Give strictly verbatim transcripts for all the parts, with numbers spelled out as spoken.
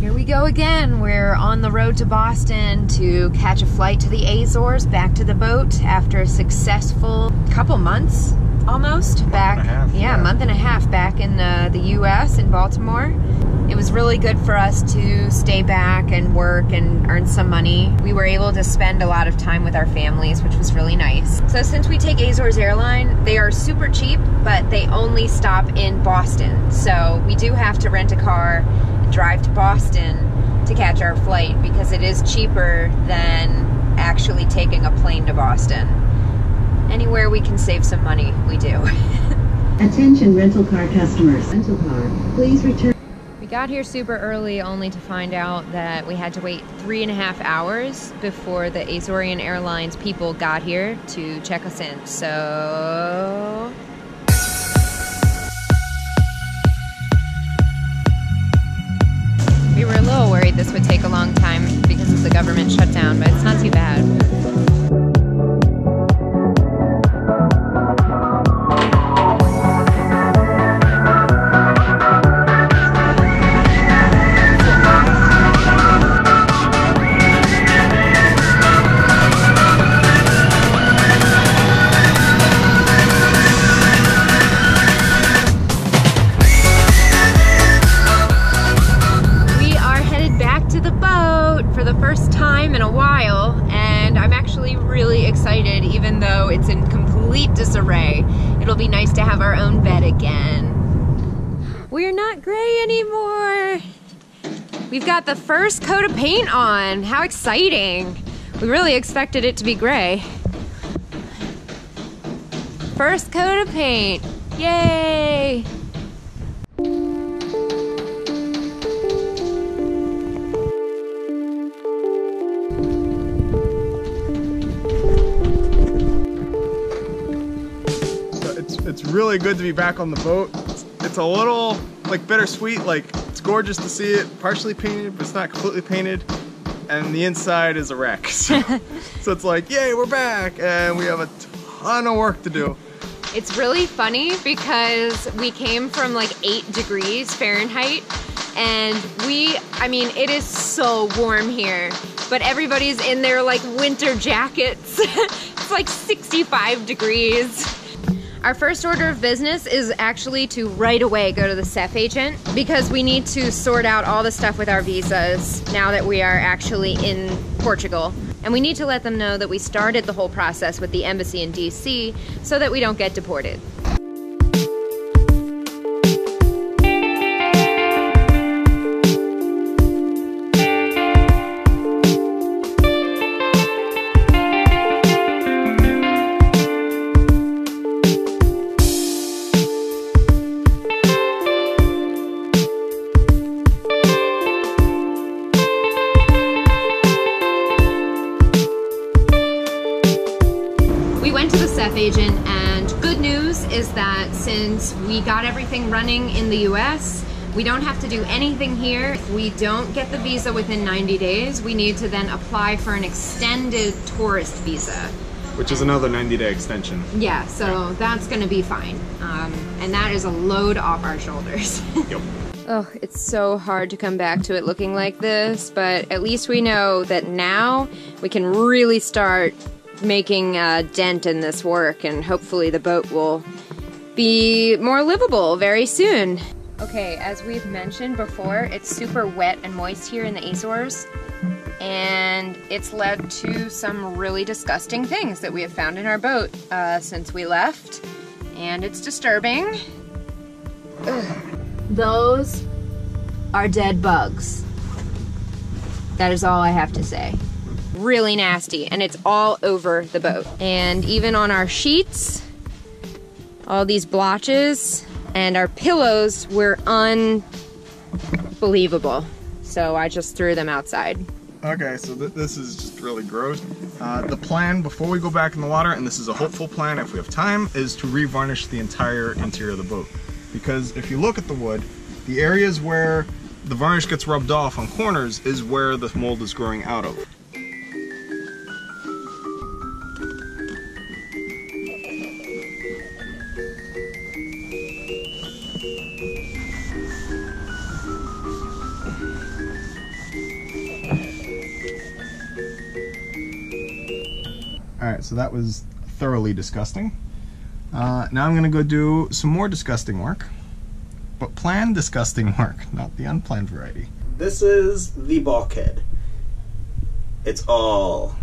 Here we go again. We're on the road to Boston to catch a flight to the Azores, back to the boat after a successful couple months almost back. Half, yeah, yeah, a month and a half back in uh, the U S in Baltimore. It was really good for us to stay back and work and earn some money. We were able to spend a lot of time with our families, which was really nice. So since we take Azores Airline, they are super cheap, but they only stop in Boston. So we do have to rent a car, drive to Boston to catch our flight because it is cheaper than actually taking a plane to Boston. Anywhere we can save some money, we do. Attention rental car customers. Rental car, please return. We got here super early only to find out that we had to wait three and a half hours before the Azorian Airlines people got here to check us in. So... we were a little worried this would take a long time because of the government shutdown, but it's not too bad. Disarray. It'll be nice to have our own bed again. We're not gray anymore. We've got the first coat of paint on. How exciting. We really expected it to be gray. First coat of paint. Yay. It's really good to be back on the boat. It's, it's a little like bittersweet, like it's gorgeous to see it partially painted, but it's not completely painted. And the inside is a wreck. So, so it's like, yay, we're back. And we have a ton of work to do. It's really funny because we came from like eight degrees Fahrenheit. And we, I mean, it is so warm here, but everybody's in their like winter jackets. It's like sixty-five degrees. Our first order of business is actually to right away go to the S E F agent because we need to sort out all the stuff with our visas now that we are actually in Portugal. And we need to let them know that we started the whole process with the embassy in D C so that we don't get deported. Agent, and good news is that since we got everything running in the U S, we don't have to do anything here. If we don't get the visa within ninety days, we need to then apply for an extended tourist visa. Which is another ninety day extension. Yeah, so that's going to be fine. Um, and that is a load off our shoulders. Yep. Oh, it's so hard to come back to it looking like this, but at least we know that now we can really start making a dent in this work, and hopefully the boat will be more livable very soon. Okay, as we've mentioned before, it's super wet and moist here in the Azores, and it's led to some really disgusting things that we have found in our boat uh, since we left, and it's disturbing. Ugh. Those are dead bugs. That is all I have to say. Really nasty, and it's all over the boat. And even on our sheets, all these blotches, and our pillows were unbelievable. So I just threw them outside. Okay, so th this is just really gross. Uh, the plan before we go back in the water, and this is a hopeful plan if we have time, is to re-varnish the entire interior of the boat. Because if you look at the wood, the areas where the varnish gets rubbed off on corners is where the mold is growing out of. Alright, so that was thoroughly disgusting. Uh, now I'm gonna go do some more disgusting work, but planned disgusting work, not the unplanned variety. This is the bulkhead. It's all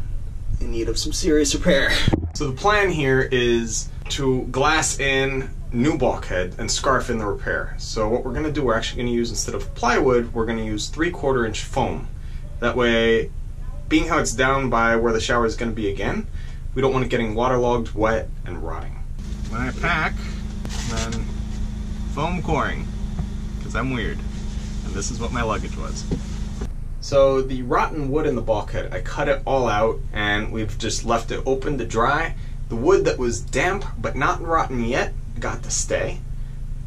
in need of some serious repair. So the plan here is to glass in new bulkhead and scarf in the repair. So what we're gonna do, we're actually gonna use, instead of plywood, we're gonna use three quarter inch foam. That way, being how it's down by where the shower is gonna be again, we don't want it getting waterlogged, wet, and rotting. When I pack, then foam coring, because I'm weird. And this is what my luggage was. So the rotten wood in the bulkhead, I cut it all out and we've just left it open to dry. The wood that was damp but not rotten yet got to stay.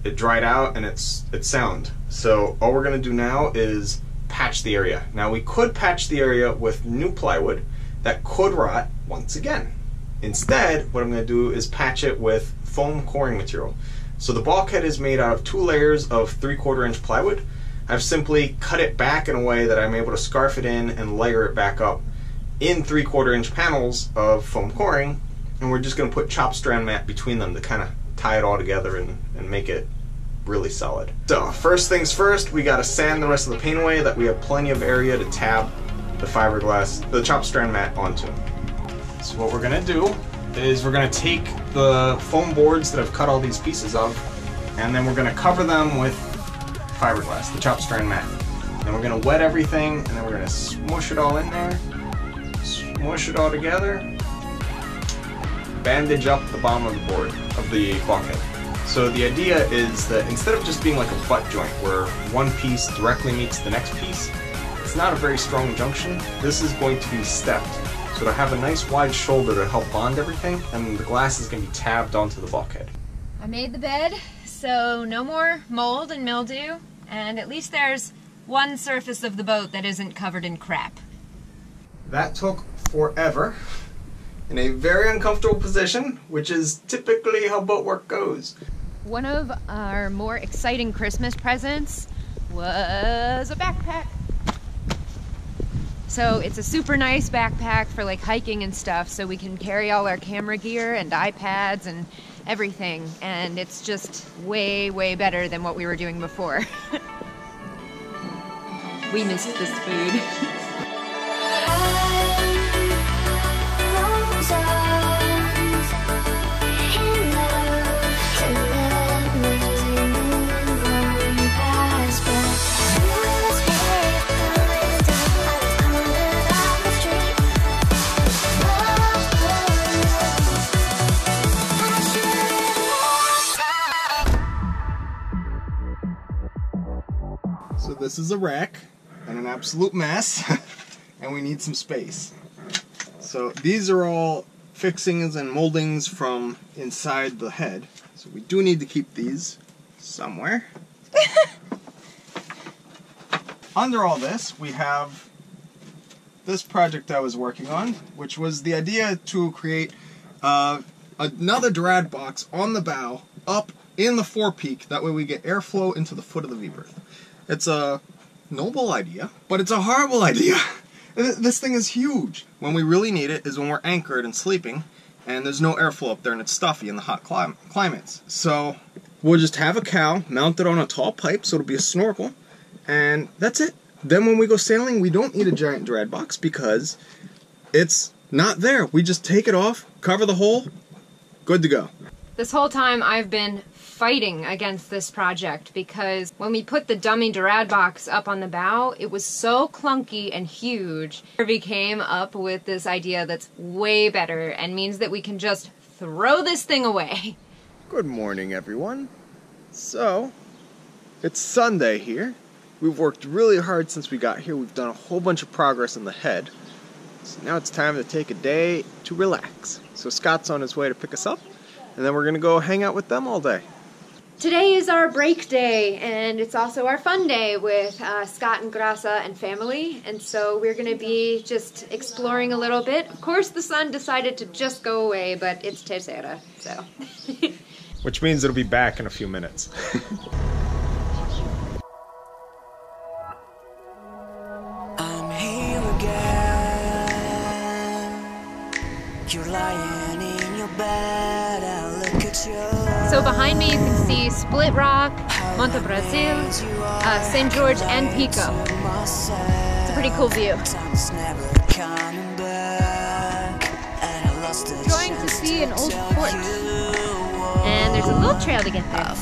It dried out and it's it's sound. So all we're gonna do now is patch the area. Now we could patch the area with new plywood that could rot once again. Instead, what I'm gonna do is patch it with foam coring material. So the bulkhead is made out of two layers of three quarter inch plywood. I've simply cut it back in a way that I'm able to scarf it in and layer it back up in three quarter inch panels of foam coring, and we're just gonna put chopped strand mat between them to kind of tie it all together and, and make it really solid. So first things first, we gotta sand the rest of the paint away that we have plenty of area to tab the fiberglass, the chopped strand mat onto. So what we're gonna do is we're gonna take the foam boards that I've cut all these pieces of, and then we're gonna cover them with fiberglass, the chopped strand mat. Then we're gonna wet everything, and then we're gonna smush it all in there, smush it all together, bandage up the bottom of the board, of the bulkhead. So the idea is that instead of just being like a butt joint where one piece directly meets the next piece, it's not a very strong junction. This is going to be stepped. So it'll have a nice wide shoulder to help bond everything, and the glass is going to be tabbed onto the bulkhead. I made the bed, so no more mold and mildew, and at least there's one surface of the boat that isn't covered in crap. That took forever, in a very uncomfortable position, which is typically how boat work goes. One of our more exciting Christmas presents was a backpack. So it's a super nice backpack for like hiking and stuff, so we can carry all our camera gear and iPads and everything, and it's just way, way better than what we were doing before. We missed this food. This is a wreck and an absolute mess, and we need some space. So these are all fixings and moldings from inside the head. So we do need to keep these somewhere. Under all this, we have this project I was working on, which was the idea to create uh, another Dorad box on the bow up in the forepeak. That way we get airflow into the foot of the V-berth. It's a noble idea, but it's a horrible idea. This thing is huge. When we really need it is when we're anchored and sleeping, and there's no airflow up there and it's stuffy in the hot clim climates. So we'll just have a cow mounted on a tall pipe, so it'll be a snorkel, and that's it. Then when we go sailing, we don't need a giant Dorad box because it's not there. We just take it off, cover the hole, good to go. This whole time I've been fighting against this project because when we put the dummy Dorad box up on the bow, it was so clunky and huge. Herby came up with this idea that's way better and means that we can just throw this thing away. Good morning, everyone. So, it's Sunday here. We've worked really hard since we got here. We've done a whole bunch of progress in the head. So now it's time to take a day to relax. So Scott's on his way to pick us up, and then we're gonna go hang out with them all day. Today is our break day, and it's also our fun day with uh, Scott and Grasa and family, and so we're going to be just exploring a little bit. Of course, the sun decided to just go away, but it's Terceira, so. Which means it'll be back in a few minutes. I'm here again. So behind me you can see Split Rock, Monte Brasil, uh, Saint George, and Pico. It's a pretty cool view. Going to see an old fort. And there's a little trail to get there.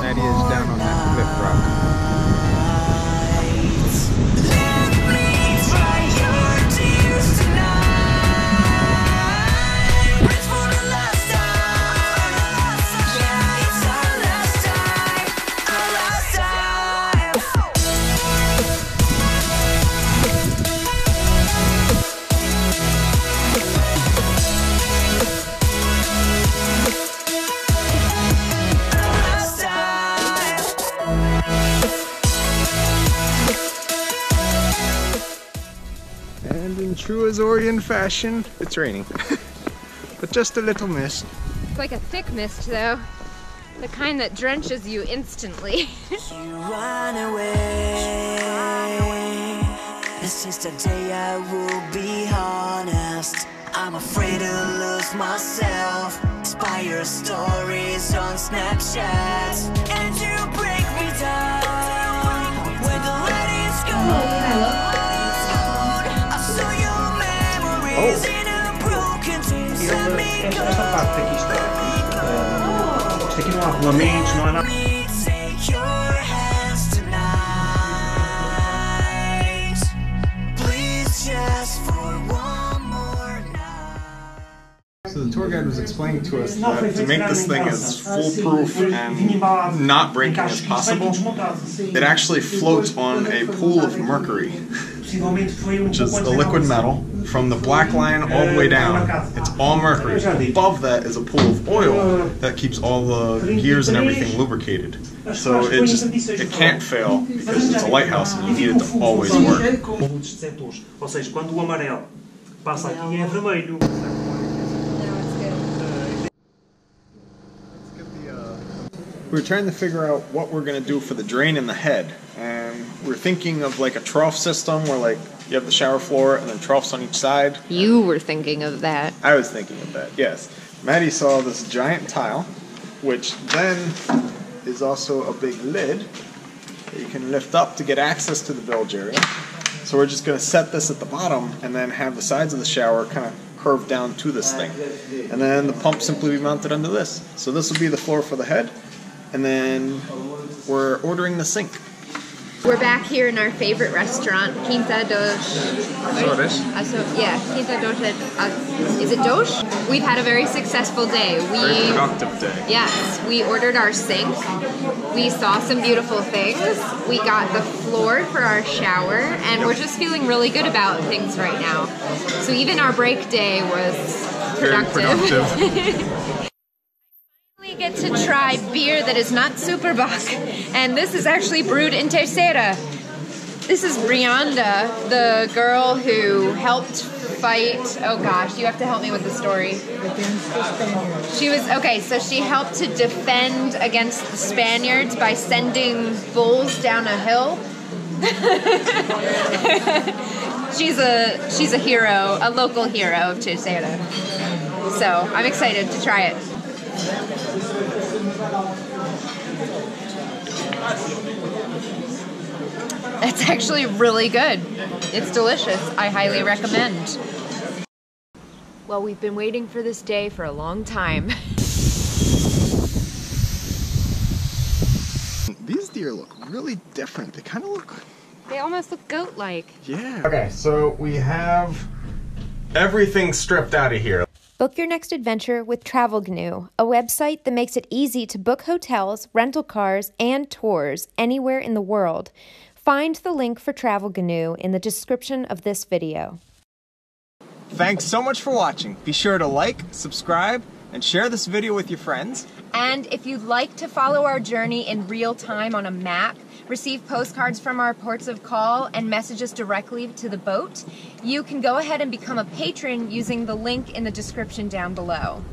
Maddie is down on that cliff rock. Let me dry your tears tonight. It's for the last time. Yeah, it's our last time. Our last time. And in true Azorian fashion, it's raining. But just a little mist. It's like a thick mist though. The kind that drenches you instantly. You run away. This is the day I will be honest. I'm afraid to lose myself. Inspire stories on Snapchat. And you break me down when the ladies go. I saw your memories in a broken dream. Send me go. Isso aqui não há regulamentos, não há nada. So the tour guide was explaining to us that to make this thing as foolproof and not breaking as possible, it actually floats on a pool of mercury, which is a liquid metal, from the black line all the way down. It's all mercury. Above that is a pool of oil that keeps all the gears and everything lubricated. So it just, it can't fail because it's a lighthouse and you need it to always work. We were trying to figure out what we're going to do for the drain in the head, and we're thinking of like a trough system where like you have the shower floor and then troughs on each side. You were thinking of that. I was thinking of that, yes. Maddie saw this giant tile, which then is also a big lid that you can lift up to get access to the bilge area. So we're just going to set this at the bottom and then have the sides of the shower kind of curved down to this thing. And then the pump simply be mounted under this. So this will be the floor for the head. And then we're ordering the sink. We're back here in our favorite restaurant, Quinta dos. Azores? Azores, yeah, Quinta dos. Uh, is it dos? We've had a very successful day. We, very productive day. Yes, we ordered our sink. We saw some beautiful things. We got the floor for our shower, and yep. We're just feeling really good about things right now. So even our break day was productive. Very productive. We get to try beer that is not Superbock, and this is actually brewed in Terceira. This is Brianda, the girl who helped fight, oh gosh, you have to help me with the story. She was, okay, so she helped to defend against the Spaniards by sending bulls down a hill. she's a she's a hero, a local hero of Terceira. So I'm excited to try it. That's actually really good. It's delicious. I highly recommend. Well, we've been waiting for this day for a long time. These deer look really different. They kind of look... They almost look goat-like. Yeah. Okay, so we have everything stripped out of here. Book your next adventure with TravelGnu, a website that makes it easy to book hotels, rental cars, and tours anywhere in the world. Find the link for TravelGnu in the description of this video. Thanks so much for watching. Be sure to like, subscribe, and share this video with your friends. And if you'd like to follow our journey in real time on a map, receive postcards from our ports of call, and message us directly to the boat, you can go ahead and become a patron using the link in the description down below.